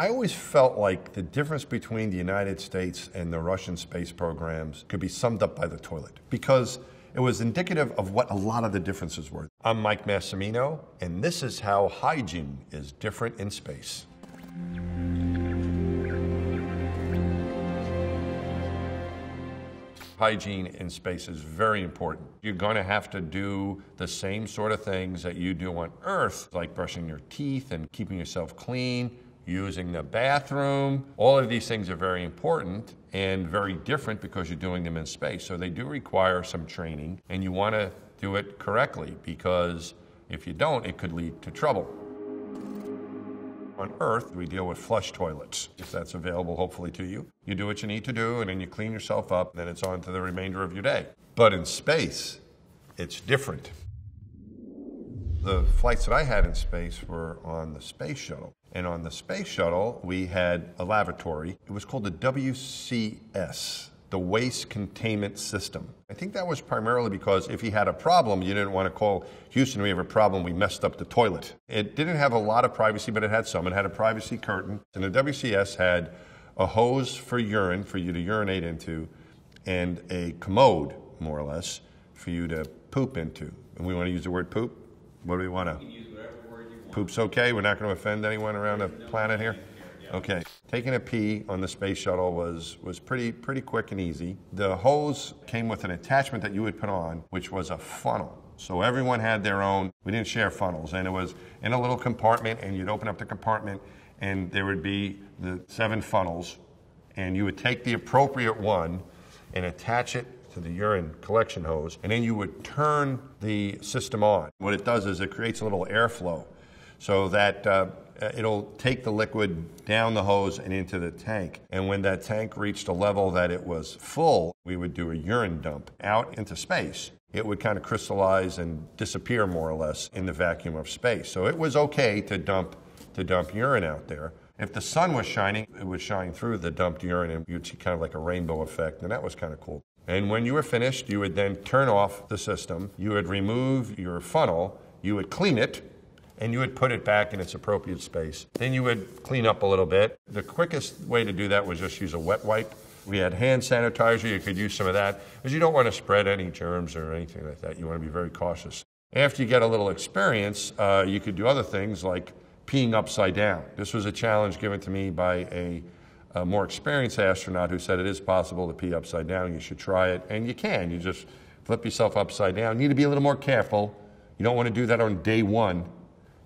I always felt like the difference between the United States and the Russian space programs could be summed up by the toilet, because it was indicative of what a lot of the differences were. I'm Mike Massimino, and this is how hygiene is different in space. Hygiene in space is very important. You're going to have to do the same sort of things that you do on Earth, like brushing your teeth and keeping yourself clean, using the bathroom. All of these things are very important and very different because you're doing them in space. So they do require some training, and you want to do it correctly, because if you don't, it could lead to trouble. On Earth, we deal with flush toilets, if that's available, hopefully, to you. You do what you need to do, and then you clean yourself up, and then it's on to the remainder of your day. But in space, it's different. The flights that I had in space were on the space shuttle. And on the space shuttle, we had a lavatory. It was called the WCS, the Waste Containment System. I think that was primarily because if you had a problem, you didn't want to call Houston, we have a problem, we messed up the toilet. It didn't have a lot of privacy, but it had some. It had a privacy curtain, and the WCS had a hose for urine for you to urinate into, and a commode, more or less, for you to poop into. And we want to use the word poop? What do we want to? You can use whatever word you want. Poop's okay? We're not going to offend anyone around the planet here? Okay, taking a pee on the space shuttle was pretty quick and easy. The hose came with an attachment that you would put on, which was a funnel. So everyone had their own. We didn't share funnels, and it was in a little compartment, and you'd open up the compartment, and there would be the 7 funnels, and you would take the appropriate one and attach it to the urine collection hose, and then you would turn the system on. What it does is it creates a little airflow so that it'll take the liquid down the hose and into the tank. And when that tank reached a level that it was full, we would do a urine dump out into space. It would kind of crystallize and disappear, more or less, in the vacuum of space. So it was okay to dump urine out there. If the sun was shining, it would shine through the dumped urine, and you'd see kind of like a rainbow effect, and that was kind of cool. And when you were finished, you would then turn off the system, you would remove your funnel, you would clean it, and you would put it back in its appropriate space. Then you would clean up a little bit. The quickest way to do that was just use a wet wipe. We had hand sanitizer, you could use some of that, because you don't want to spread any germs or anything like that. You want to be very cautious. After you get a little experience, you could do other things like peeing upside down. This was a challenge given to me by a more experienced astronaut who said it is possible to pee upside down, you should try it, and you can. You just flip yourself upside down. You need to be a little more careful. You don't want to do that on day one.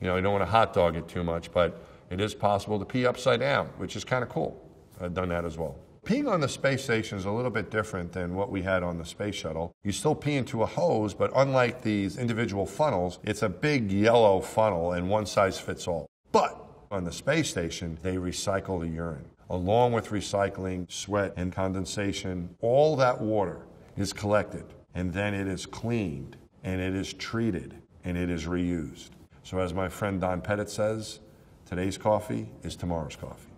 You know, you don't want to hot dog it too much, but it is possible to pee upside down, which is kind of cool. I've done that as well. Peeing on the space station is a little bit different than what we had on the space shuttle. You still pee into a hose, but unlike these individual funnels, it's a big yellow funnel and one size fits all. But on the space station, they recycle the urine. Along with recycling, sweat and condensation, all that water is collected, and then it is cleaned, and it is treated, and it is reused. So as my friend Don Pettit says, today's coffee is tomorrow's coffee.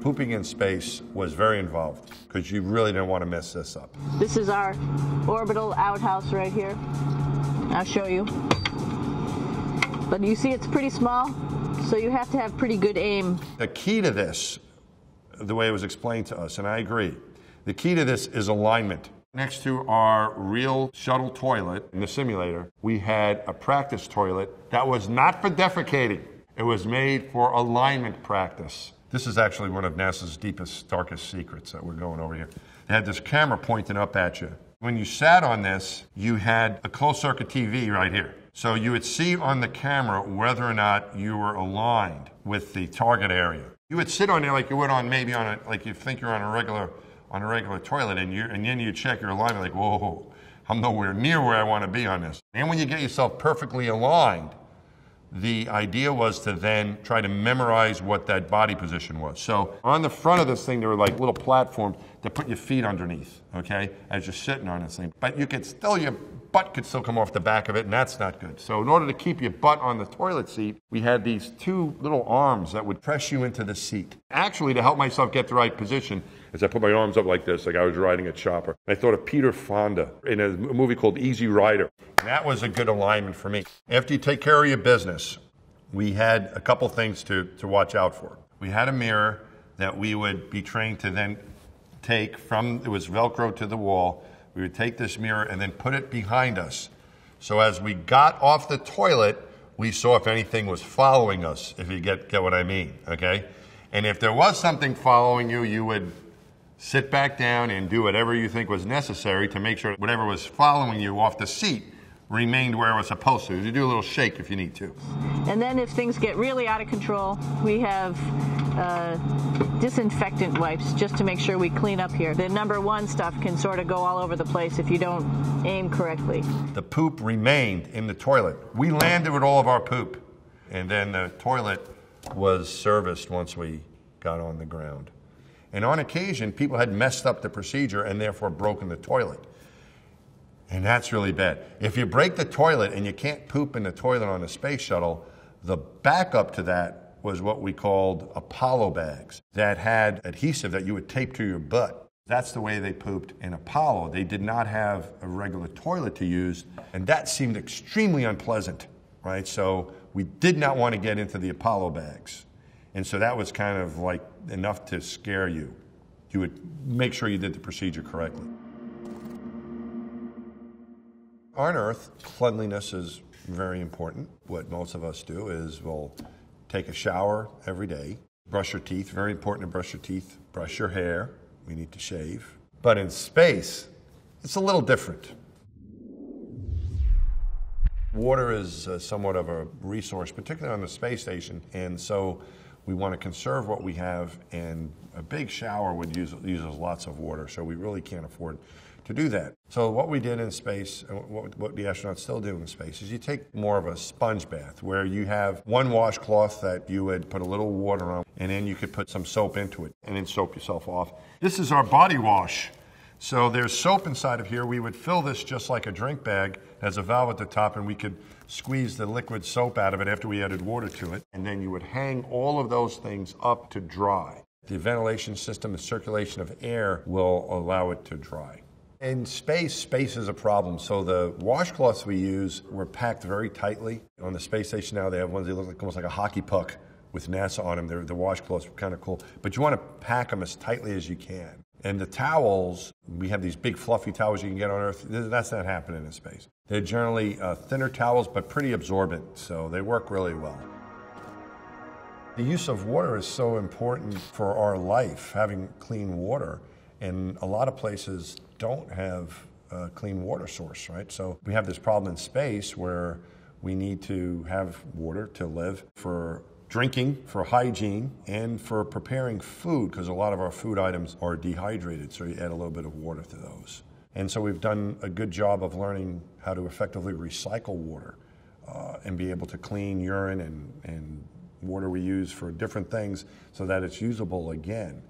Pooping in space was very involved, because you really didn't want to mess this up. This is our orbital outhouse right here. I'll show you. But you see it's pretty small, so you have to have pretty good aim. The key to this, the way it was explained to us, and I agree, the key to this is alignment. Next to our real shuttle toilet in the simulator, we had a practice toilet that was not for defecating. It was made for alignment practice. This is actually one of NASA's deepest, darkest secrets that we're going over here. They had this camera pointing up at you. When you sat on this, you had a closed-circuit TV right here. So you would see on the camera whether or not you were aligned with the target area. You would sit on there like you would on maybe on a, like you think you're on a regular toilet, and then you check your alignment like, whoa, I'm nowhere near where I want to be on this. And when you get yourself perfectly aligned, the idea was to then try to memorize what that body position was. So on the front of this thing, there were like little platforms to put your feet underneath, okay, as you're sitting on this thing. But you could still, your butt could still come off the back of it, and that's not good. So in order to keep your butt on the toilet seat, we had these 2 little arms that would press you into the seat. Actually, to help myself get the right position, as I put my arms up like this, like I was riding a chopper. I thought of Peter Fonda in a movie called Easy Rider. And that was a good alignment for me. After you take care of your business, we had a couple things to watch out for. We had a mirror that we would be trained to then take from, it was Velcro to the wall. We would take this mirror and then put it behind us. So as we got off the toilet, we saw if anything was following us, if you get what I mean, okay? And if there was something following you, you would sit back down and do whatever you think was necessary to make sure whatever was following you off the seat remained where it was supposed to. You do a little shake if you need to. And then if things get really out of control, we have disinfectant wipes just to make sure we clean up here. The number one stuff can sort of go all over the place if you don't aim correctly. The poop remained in the toilet. We landed with all of our poop. And then the toilet was serviced once we got on the ground. And on occasion, people had messed up the procedure and therefore broken the toilet. And that's really bad. If you break the toilet and you can't poop in the toilet on the space shuttle, the backup to that was what we called Apollo bags that had adhesive that you would tape to your butt. That's the way they pooped in Apollo. They did not have a regular toilet to use, and that seemed extremely unpleasant, right? So we did not want to get into the Apollo bags. And so that was kind of like enough to scare you. You would make sure you did the procedure correctly. On Earth, cleanliness is very important. What most of us do is we'll take a shower every day, brush your teeth, very important to brush your teeth, brush your hair, we need to shave. But in space, it's a little different. Water is somewhat of a resource, particularly on the space station, and so we want to conserve what we have, and a big shower would use lots of water, so we really can't afford to do that. So what we did in space, and what the astronauts still do in space, is you take more of a sponge bath, where you have one washcloth that you would put a little water on, and then you could put some soap into it, and then soap yourself off. This is our body wash. So there's soap inside of here. We would fill this just like a drink bag, has a valve at the top, and we could squeeze the liquid soap out of it after we added water to it. And then you would hang all of those things up to dry. The ventilation system, the circulation of air will allow it to dry. In space, space is a problem. So the washcloths we use were packed very tightly. On the space station now, they have ones that look like, almost like a hockey puck with NASA on them. The washcloths were kind of cool. But you want to pack them as tightly as you can. And the towels, we have these big fluffy towels you can get on Earth. That's not happening in space. They're generally thinner towels, but pretty absorbent, so they work really well. The use of water is so important for our life, having clean water. And a lot of places don't have a clean water source, right? So we have this problem in space where we need to have water to live, for drinking, for hygiene, and for preparing food, because a lot of our food items are dehydrated, so you add a little bit of water to those. And so we've done a good job of learning how to effectively recycle water and be able to clean urine and water we use for different things so that it's usable again.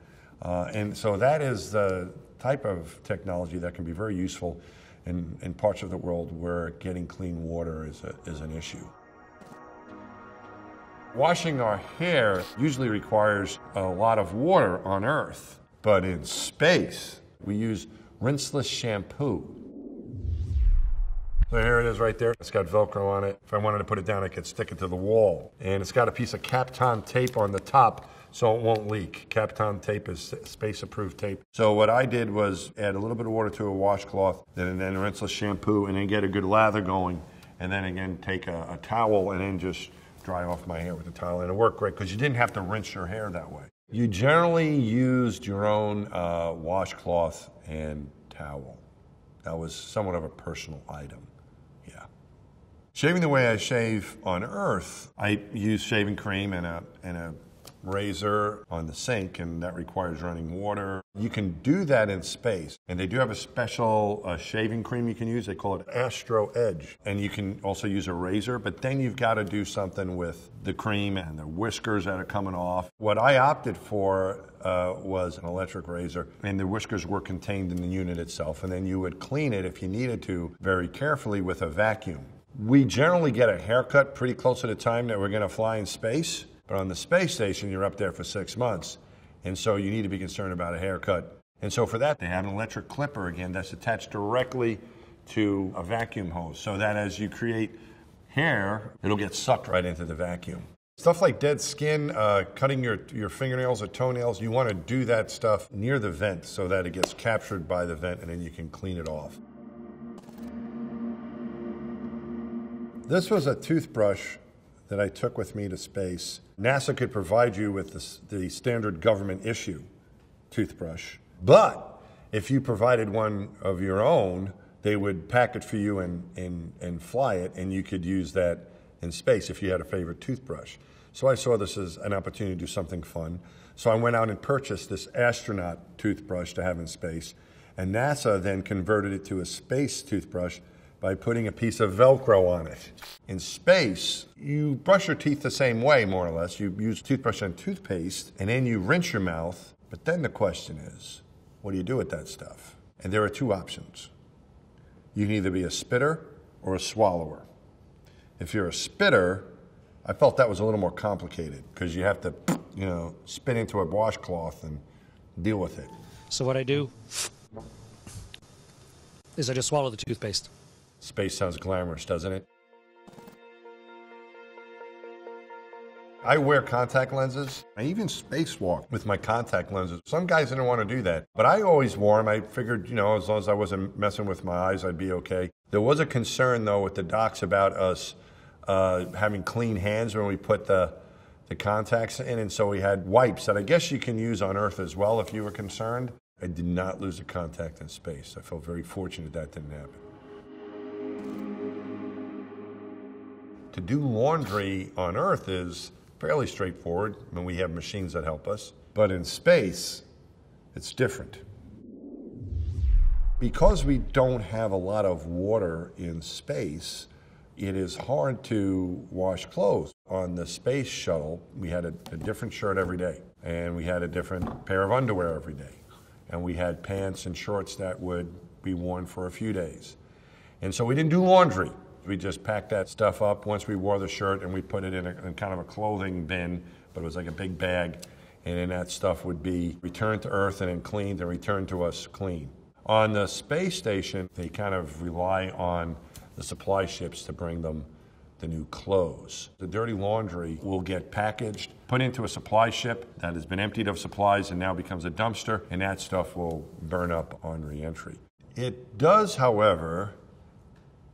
And so that is the type of technology that can be very useful in parts of the world where getting clean water is an issue. Washing our hair usually requires a lot of water on Earth, but in space, we use Rinseless Shampoo. So here it is right there. It's got Velcro on it. If I wanted to put it down, I could stick it to the wall. And it's got a piece of Kapton tape on the top so it won't leak. Kapton tape is space-approved tape. So what I did was add a little bit of water to a washcloth, then Rinseless Shampoo, and then get a good lather going, and then again take a towel and then just dry off my hair with the towel, and it worked great because you didn't have to rinse your hair that way. You generally used your own washcloth and towel. That was somewhat of a personal item, yeah. Shaving the way I shave on Earth, I use shaving cream and a razor on the sink, and that requires running water. You can do that in space, and they do have a special shaving cream you can use. They call it Astro Edge, and you can also use a razor, but then you've got to do something with the cream and the whiskers that are coming off. What I opted for was an electric razor, and the whiskers were contained in the unit itself, and then you would clean it if you needed to very carefully with a vacuum. We generally get a haircut pretty close to the time that we're going to fly in space. But on the space station, you're up there for 6 months, and so you need to be concerned about a haircut. And so for that, they have an electric clipper, again, that's attached directly to a vacuum hose, so that as you create hair, it'll get sucked right into the vacuum. Stuff like dead skin, cutting your fingernails or toenails, you want to do that stuff near the vent so that it gets captured by the vent and then you can clean it off. This was a toothbrush that I took with me to space. NASA could provide you with the standard government issue toothbrush, but if you provided one of your own, they would pack it for you and fly it, and you could use that in space if you had a favorite toothbrush. So I saw this as an opportunity to do something fun. So I went out and purchased this astronaut toothbrush to have in space. And NASA then converted it to a space toothbrush by putting a piece of Velcro on it. In space, you brush your teeth the same way, more or less. You use toothbrush and toothpaste, and then you rinse your mouth. But then the question is, what do you do with that stuff? And there are two options. You can either be a spitter or a swallower. If you're a spitter, I felt that was a little more complicated because you have to, you know, spit into a washcloth and deal with it. So what I do is I just swallow the toothpaste. Space sounds glamorous, doesn't it? I wear contact lenses. I even spacewalk with my contact lenses. Some guys didn't want to do that, but I always wore them. I figured, you know, as long as I wasn't messing with my eyes, I'd be okay. There was a concern, though, with the docs about us having clean hands when we put the contacts in, and so we had wipes that I guess you can use on Earth as well if you were concerned. I did not lose a contact in space. I felt very fortunate that didn't happen. To do laundry on Earth is fairly straightforward. I mean, we have machines that help us. But in space, it's different. Because we don't have a lot of water in space, it is hard to wash clothes. On the space shuttle, we had a different shirt every day, and we had a different pair of underwear every day, and we had pants and shorts that would be worn for a few days. And so we didn't do laundry. We just packed that stuff up once we wore the shirt, and we put it in kind of a clothing bin, but it was like a big bag, and then that stuff would be returned to Earth and then cleaned and returned to us clean. On the space station, they kind of rely on the supply ships to bring them the new clothes. The dirty laundry will get packaged, put into a supply ship that has been emptied of supplies and now becomes a dumpster, and that stuff will burn up on re-entry. It does, however,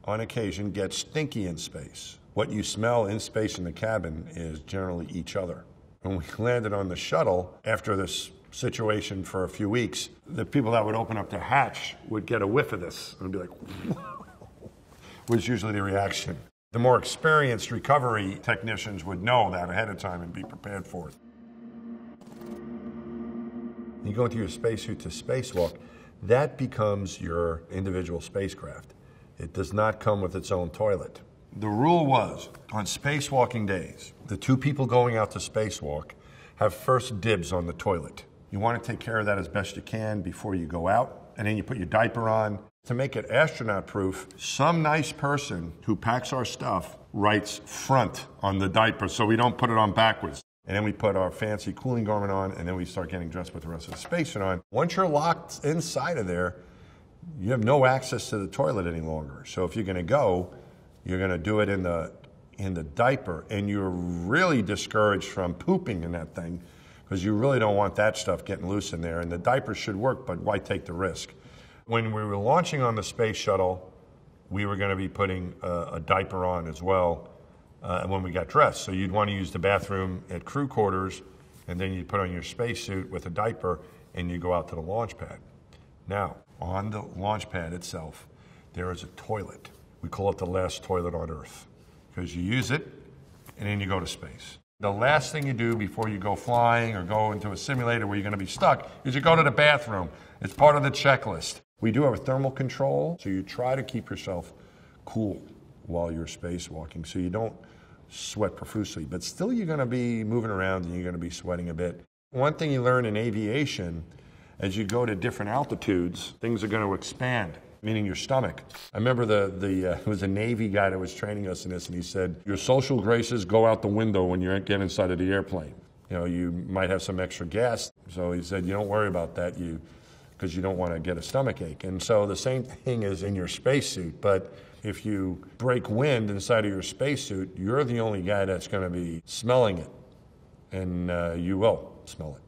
on occasion get stinky in space. What you smell in space in the cabin is generally each other. When we landed on the shuttle, after this situation for a few weeks, the people that would open up the hatch would get a whiff of this and be like, "Whoa," was usually the reaction. The more experienced recovery technicians would know that ahead of time and be prepared for it. You go into your spacesuit to spacewalk, that becomes your individual spacecraft. It does not come with its own toilet. The rule was, on spacewalking days, the two people going out to spacewalk have first dibs on the toilet. You want to take care of that as best you can before you go out, and then you put your diaper on. To make it astronaut-proof, some nice person who packs our stuff writes front on the diaper so we don't put it on backwards. And then we put our fancy cooling garment on, and then we start getting dressed with the rest of the spacesuit on. Once you're locked inside of there, you have no access to the toilet any longer. So if you're gonna go, you're gonna do it in the diaper, and you're really discouraged from pooping in that thing, because you really don't want that stuff getting loose in there, and the diaper should work, but why take the risk? When we were launching on the space shuttle, we were gonna be putting a diaper on as well when we got dressed. So you'd wanna use the bathroom at crew quarters, and then you'd put on your spacesuit with a diaper, and you go out to the launch pad. Now, on the launch pad itself, there is a toilet. We call it the last toilet on Earth, because you use it, and then you go to space. The last thing you do before you go flying or go into a simulator where you're going to be stuck is you go to the bathroom. It's part of the checklist. We do have a thermal control, so you try to keep yourself cool while you're spacewalking so you don't sweat profusely. But still you're going to be moving around and you're going to be sweating a bit. One thing you learn in aviation, as you go to different altitudes, things are going to expand, meaning your stomach. I remember it was a Navy guy that was training us in this, and he said, your social graces go out the window when you get inside of the airplane. You know, you might have some extra gas, so he said, you don't worry about that, because you don't want to get a stomach ache. And so the same thing is in your spacesuit, but If you break wind inside of your spacesuit, you're the only guy that's going to be smelling it, and you will smell it.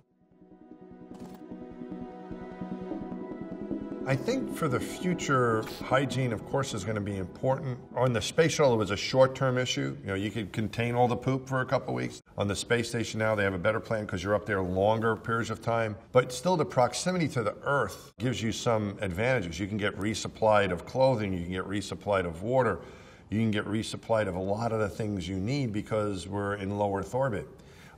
I think for the future, hygiene, of course, is going to be important. On the space shuttle, it was a short-term issue. You know, you could contain all the poop for a couple weeks. On the space station now, they have a better plan because you're up there longer periods of time. But still, the proximity to the Earth gives you some advantages. You can get resupplied of clothing. You can get resupplied of water. You can get resupplied of a lot of the things you need because we're in low Earth orbit.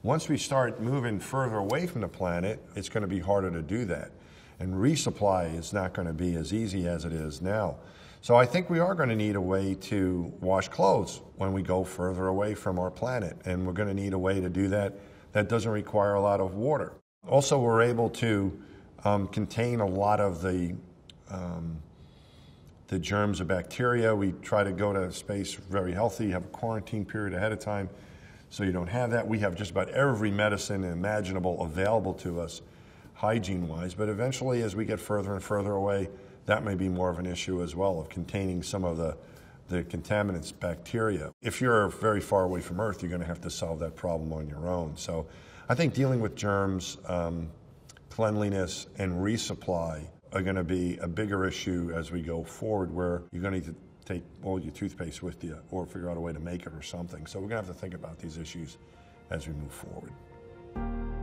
Once we start moving further away from the planet, it's going to be harder to do that. And resupply is not going to be as easy as it is now. So I think we are going to need a way to wash clothes when we go further away from our planet. And we're going to need a way to do that that doesn't require a lot of water. Also, we're able to contain a lot of the germs or bacteria. We try to go to space very healthy, have a quarantine period ahead of time so you don't have that. We have just about every medicine imaginable available to us, hygiene-wise, but eventually as we get further and further away, that may be more of an issue as well of containing some of the contaminants, bacteria. If you're very far away from Earth, you're going to have to solve that problem on your own. So I think dealing with germs, cleanliness, and resupply are going to be a bigger issue as we go forward, where you're going to need to take all your toothpaste with you or figure out a way to make it or something. So we're going to have to think about these issues as we move forward.